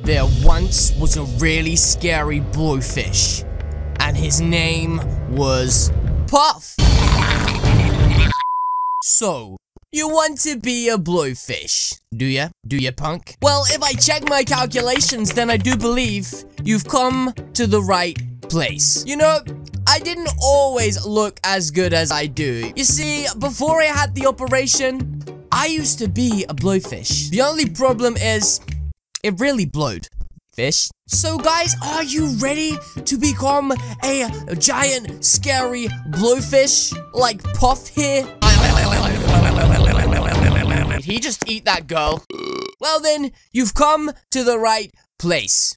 There once was a really scary bluefish, and his name was Puff. So, you want to be a bluefish, do ya? Do ya, punk? Well, if I check my calculations, then I do believe you've come to the right place. You know, I didn't always look as good as I do. You see, before I had the operation, I used to be a bluefish. The only problem is, it really blowed, fish. So guys, are you ready to become a giant, scary bluefish like Puff here? Did he just eat that girl? Well then, you've come to the right place.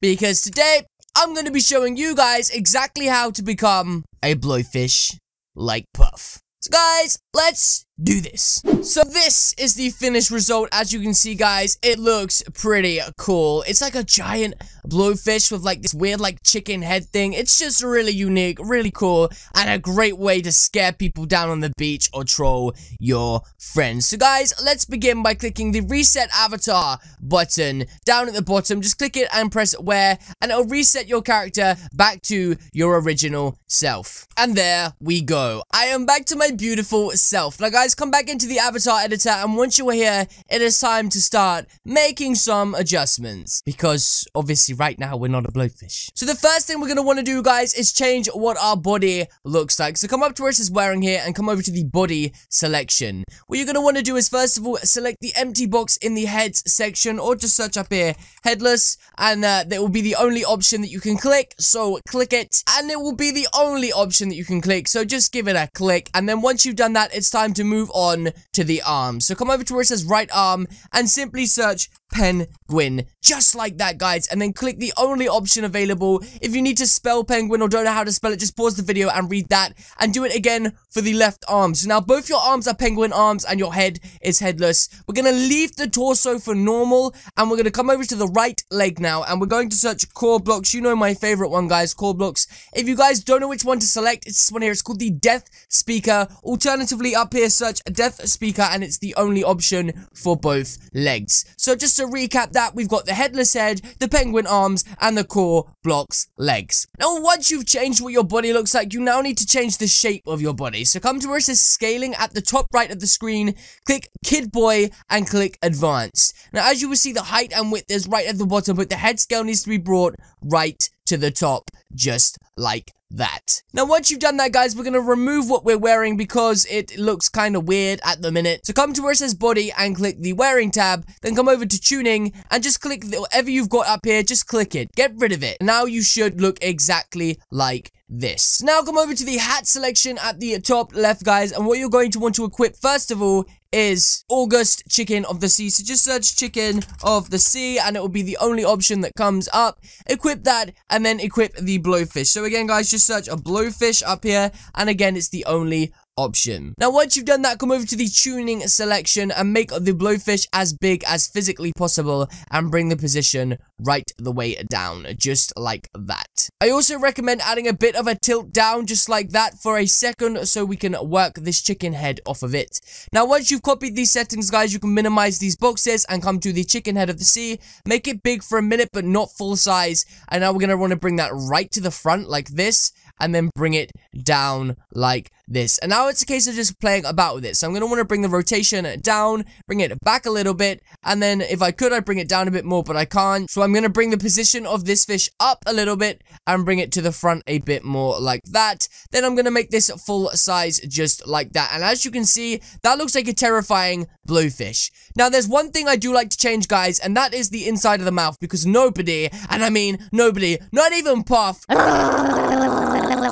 Because today, I'm going to be showing you guys exactly how to become a bluefish like Puff. So guys, let's do this. So this is the finished result. As you can see, guys, it looks pretty cool. It's like a giant bluefish with like this weird like chicken head thing. It's just really unique, really cool, and a great way to scare people down on the beach or troll your friends. So guys, let's begin by clicking the reset avatar button down at the bottom. Just click it and press where, and it'll reset your character back to your original self. And there we go. I am back to my beautiful self. Now guys, come back into the avatar editor, and once you are here, it is time to start making some adjustments, because obviously right now we're not a blowfish. So the first thing we're going to want to do, guys, is change what our body looks like. So come up to where it says wearing here and come over to the body selection. What you're going to want to do is, first of all, select the empty box in the heads section, or just search up here headless, and that will be the only option that you can click. So click it, and it will be the only option that you can click, so just give it a click. And then once you've done that, it's time to move on to the arm. So come over to where it says right arm and simply search penguin, just like that, guys, and then click the only option available. If you need to spell penguin or don't know how to spell it, just pause the video and read that, and do it again for the left arm. So now both your arms are penguin arms and your head is headless. We're gonna leave the torso for normal, and we're gonna come over to the right leg now, and we're going to search core blocks. You know my favorite one, guys, core blocks. If you guys don't know which one to select, it's this one here. It's called the Death Speaker. Alternatively, up here search Death Speaker, and it's the only option for both legs. So just to recap that, we've got the headless head, the penguin arms, and the core blocks legs. Now once you've changed what your body looks like, you now need to change the shape of your body. So come to where it says scaling at the top right of the screen, click Kid Boy and click Advanced. Now as you will see, the height and width is right at the bottom, but the head scale needs to be brought right to the top, just like that. Now once you've done that, guys, we're going to remove what we're wearing because it looks kind of weird at the minute. So come to where it says body and click the wearing tab, then come over to tuning and just click whatever you've got up here, just click it, get rid of it. Now you should look exactly like this. Now come over to the hat selection at the top left, guys, and what you're going to want to equip first of all is August Chicken of the Sea. So just search Chicken of the Sea, and it will be the only option that comes up. Equip that, and then equip the blowfish. So again, guys, just search a blowfish up here, and again, it's the only option. Now once you've done that, come over to the tuning selection and make the blowfish as big as physically possible and bring the position right the way down, just like that. I also recommend adding a bit of a tilt down, just like that, for a second, so we can work this chicken head off of it. Now once you've copied these settings, guys, you can minimize these boxes and come to the chicken head of the sea, make it big for a minute but not full size, and now we're going to want to bring that right to the front like this, and then bring it down like this. And now it's a case of just playing about with it. So I'm going to want to bring the rotation down, bring it back a little bit, and then if I could, I'd bring it down a bit more, but I can't. So I'm going to bring the position of this fish up a little bit and bring it to the front a bit more like that. Then I'm going to make this full size just like that. And as you can see, that looks like a terrifying bluefish. Now there's one thing I do like to change, guys, and that is the inside of the mouth, because nobody, and I mean nobody, not even Puff,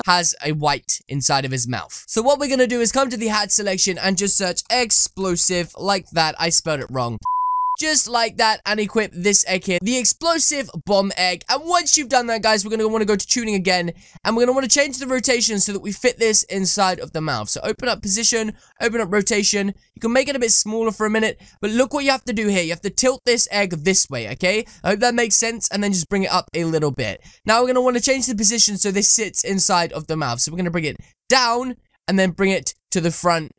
has a white inside of his mouth. So what we're going to do is come to the hat selection and just search explosive like that. I spelled it wrong. Just like that, and equip this egg here, the explosive bomb egg. And once you've done that, guys, we're going to want to go to tuning again, and we're going to want to change the rotation so that we fit this inside of the mouth. So open up position, open up rotation. You can make it a bit smaller for a minute, but look what you have to do here. You have to tilt this egg this way, okay? I hope that makes sense, and then just bring it up a little bit. Now we're going to want to change the position so this sits inside of the mouth. So we're going to bring it down, and then bring it to the front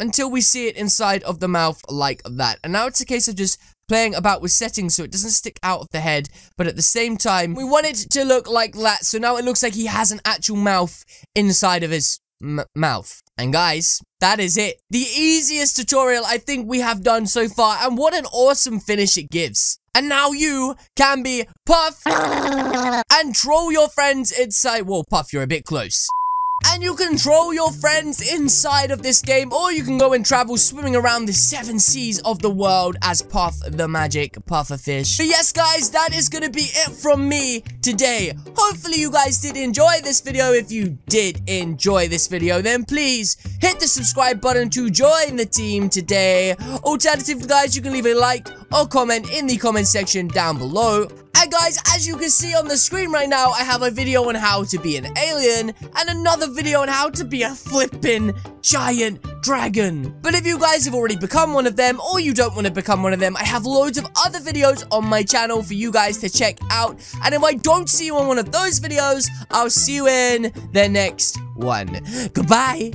until we see it inside of the mouth like that. And now it's a case of just playing about with settings so it doesn't stick out of the head, but at the same time, we want it to look like that, so now it looks like he has an actual mouth inside of his mouth. And guys, that is it. The easiest tutorial I think we have done so far, and what an awesome finish it gives. And now you can be Puff and troll your friends inside. Well, Puff, you're a bit close. And you can troll your friends inside of this game, or you can go and travel swimming around the 7 seas of the world as Puff the Magic Pufferfish. But yes, guys, that is going to be it from me today. Hopefully, you guys did enjoy this video. If you did enjoy this video, then please hit the subscribe button to join the team today. Alternatively, guys, you can leave a like or comment in the comment section down below. And guys, as you can see on the screen right now, I have a video on how to be an alien and another video on how to be a flippin' giant dragon. But if you guys have already become one of them, or you don't want to become one of them, I have loads of other videos on my channel for you guys to check out. And if I don't see you on one of those videos, I'll see you in the next one. Goodbye.